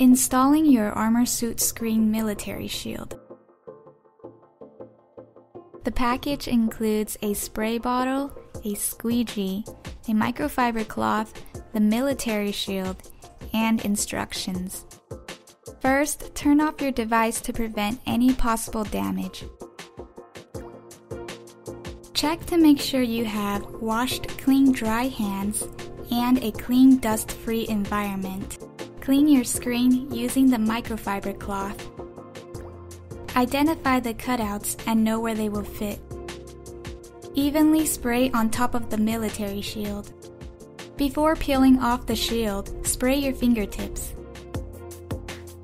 Installing your ArmorSuit Screen Military Shield. The package includes a spray bottle, a squeegee, a microfiber cloth, the military shield, and instructions. First, turn off your device to prevent any possible damage. Check to make sure you have washed clean dry hands and a clean dust-free environment. Clean your screen using the microfiber cloth. Identify the cutouts and know where they will fit. Evenly spray on top of the military shield. Before peeling off the shield, spray your fingertips.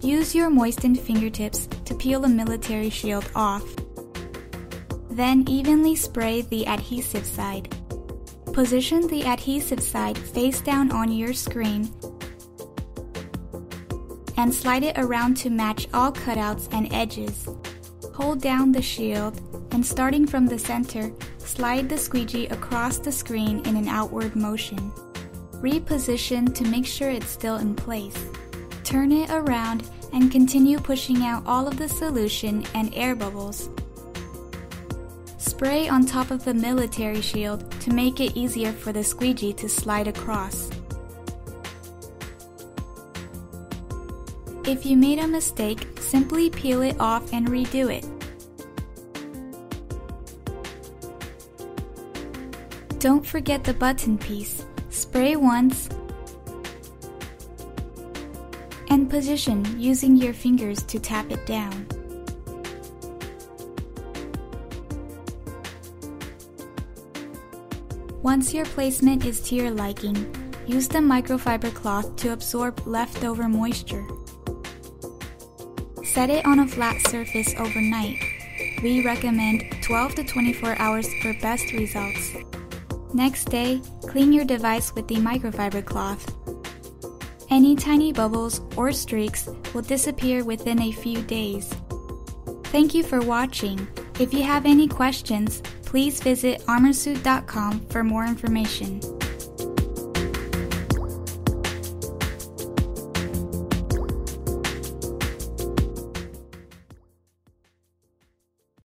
Use your moistened fingertips to peel the military shield off. Then evenly spray the adhesive side. Position the adhesive side face down on your screen and slide it around to match all cutouts and edges. Hold down the shield and, starting from the center, slide the squeegee across the screen in an outward motion. Reposition to make sure it's still in place. Turn it around and continue pushing out all of the solution and air bubbles. Spray on top of the military shield to make it easier for the squeegee to slide across. If you made a mistake, simply peel it off and redo it. Don't forget the button piece. Spray once and position using your fingers to tap it down. Once your placement is to your liking, use the microfiber cloth to absorb leftover moisture. Set it on a flat surface overnight. We recommend 12 to 24 hours for best results. Next day, clean your device with the microfiber cloth. Any tiny bubbles or streaks will disappear within a few days. Thank you for watching. If you have any questions, please visit ArmorSuit.com for more information.